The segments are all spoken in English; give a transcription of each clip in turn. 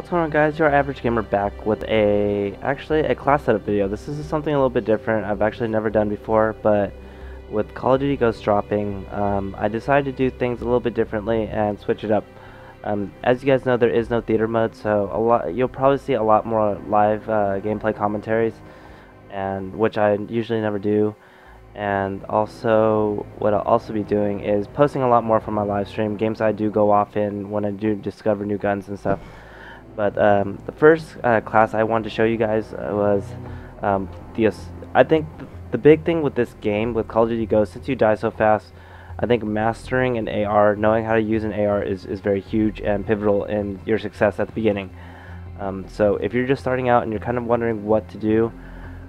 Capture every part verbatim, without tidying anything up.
What's going on, guys? Your Average Gamer back with a actually a class setup video. This is something a little bit different. I've actually never done before, but with Call of Duty Ghosts dropping, um, I decided to do things a little bit differently and switch it up. Um, as you guys know, there is no theater mode, so a lot you'll probably see a lot more live uh, gameplay commentaries, and which I usually never do. And also, what I'll also be doing is posting a lot more from my live stream, games I do go off in when I do discover new guns and stuff. But um, the first uh, class I wanted to show you guys uh, was um, the. I think th the big thing with this game, with Call of Duty Ghosts, since you die so fast, I think mastering an A R, knowing how to use an A R, is is very huge and pivotal in your success at the beginning. Um, so if you're just starting out and you're kind of wondering what to do,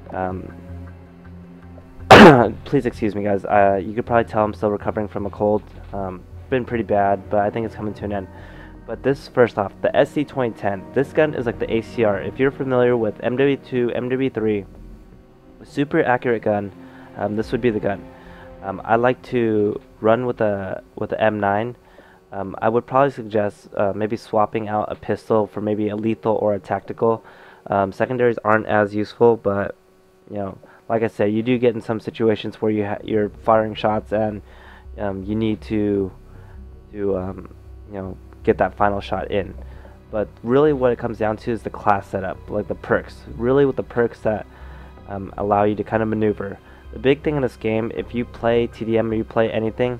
um, please excuse me, guys. Uh, you could probably tell I'm still recovering from a cold. Um, been pretty bad, but I think it's coming to an end. But this, first off, the S C twenty ten. This gun is like the A C R. If you're familiar with M W two, M W three, super accurate gun, um, this would be the gun. Um, I like to run with a with the M nine. Um, I would probably suggest uh, maybe swapping out a pistol for maybe a lethal or a tactical. Um, secondaries aren't as useful, but you know, like I said, you do get in some situations where you ha you're firing shots and um, you need to to um, you know. get that final shot in. But really what it comes down to is the class setup, like the perks, really with the perks that um, allow you to kind of maneuver. The big thing in this game, if you play T D M or you play anything,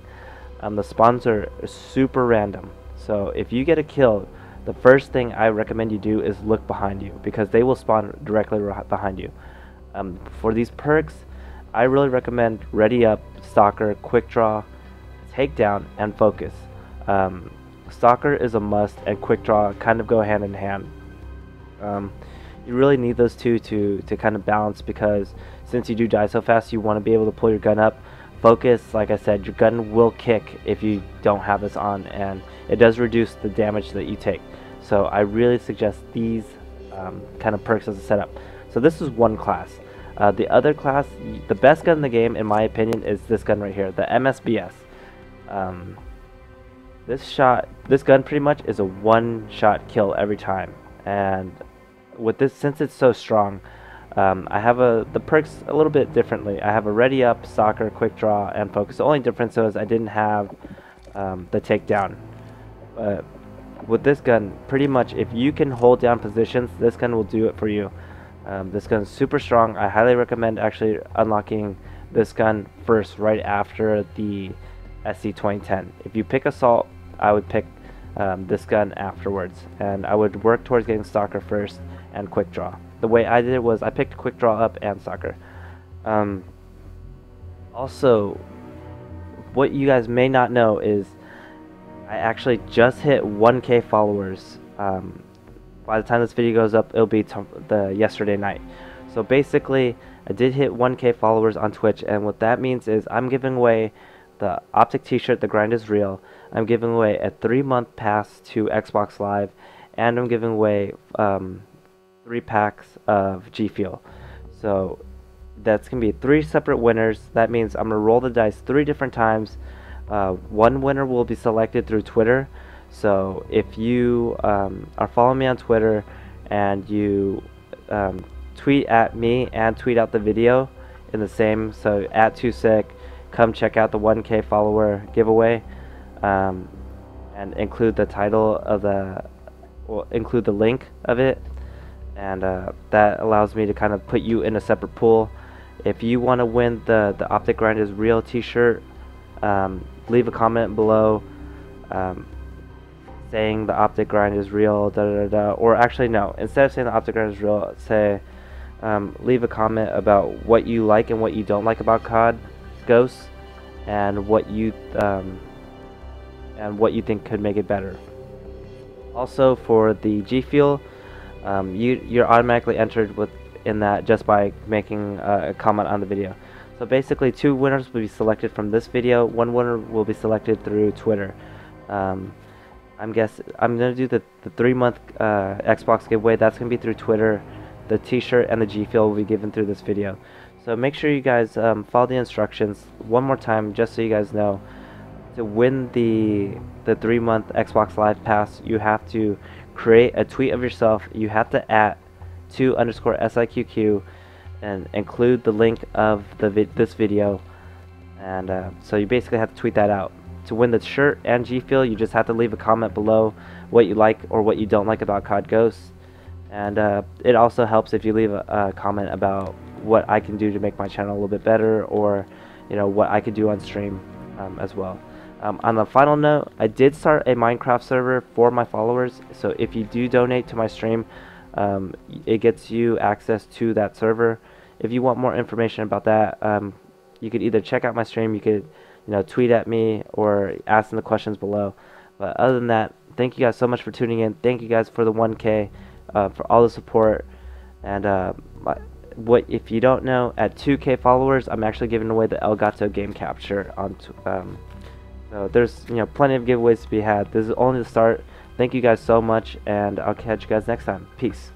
um, the spawns are super random. So if you get a kill, the first thing I recommend you do is look behind you, because they will spawn directly behind you. Um, for these perks, I really recommend Ready Up, Stalker, Quick Draw, Takedown, and Focus. Um, Stalker is a must, and Quick Draw kind of go hand in hand. Um, you really need those two to, to kind of balance, because since you do die so fast, you want to be able to pull your gun up. Focus, like I said, your gun will kick if you don't have this on, and it does reduce the damage that you take. So I really suggest these um, kind of perks as a setup. So this is one class. Uh, the other class, the best gun in the game, in my opinion, is this gun right here, the M S B S. Um, This shot, this gun pretty much is a one-shot kill every time, and with this, since it's so strong, um, I have a the perks a little bit differently. I have a Ready Up, Soccer, Quick Draw, and Focus. The only difference is I didn't have um, the Takedown. But with this gun, pretty much if you can hold down positions, this gun will do it for you. Um, this gun is super strong. I highly recommend actually unlocking this gun first, right after the S C twenty ten. If you pick Assault, I would pick um, this gun afterwards, and I would work towards getting Stalker first and Quick Draw. The way I did it was I picked Quick Draw up and Stalker. Um, also, what you guys may not know is I actually just hit one K followers. Um, by the time this video goes up, it'll be t the yesterday night. So basically, I did hit one K followers on Twitch, and what that means is I'm giving away the Optic t-shirt, The Grind Is Real. I'm giving away a three month pass to Xbox Live, and I'm giving away um, three packs of G Fuel. So that's going to be three separate winners. That means I'm going to roll the dice three different times. Uh, one winner will be selected through Twitter. So if you um, are following me on Twitter and you um, tweet at me and tweet out the video in the same, so at two sick Q Q, come check out the one K follower giveaway, um, and include the title of the, well, include the link of it, and uh, that allows me to kind of put you in a separate pool. If you want to win the the Optic Grind Is Real T-shirt, um, leave a comment below um, saying the Optic Grind Is Real, da da da. Or actually, no. Instead of saying the Optic Grind Is Real, say um, leave a comment about what you like and what you don't like about C O D. Ghosts, and what you um, and what you think could make it better. Also, for the G Fuel, um, you you're automatically entered with in that just by making uh, a comment on the video. So basically, two winners will be selected from this video. One winner will be selected through Twitter. Um, I'm guess I'm gonna do the the three month uh, Xbox giveaway. That's gonna be through Twitter. The T-shirt and the G Fuel will be given through this video. So make sure you guys um, follow the instructions one more time, just so you guys know. to win the the three month Xbox Live pass, you have to create a tweet of yourself. You have to at two underscore S I Q Q and include the link of the vi this video. And uh, so you basically have to tweet that out. To win the shirt and G Fuel, you just have to leave a comment below what you like or what you don't like about C O D Ghosts. And uh, it also helps if you leave a, a comment about what I can do to make my channel a little bit better, or you know, what I could do on stream um, as well. Um, on the final note, I did start a Minecraft server for my followers, so if you do donate to my stream, um, it gets you access to that server. If you want more information about that, um, you could either check out my stream, you could you know, tweet at me, or ask in the questions below. But other than that, thank you guys so much for tuning in. Thank you guys for the one K, uh, for all the support. And uh, my, what if you don't know, at two K followers, I'm actually giving away the Elgato game capture on. Um, so there's you know plenty of giveaways to be had. This is only the start. Thank you guys so much, and I'll catch you guys next time. Peace.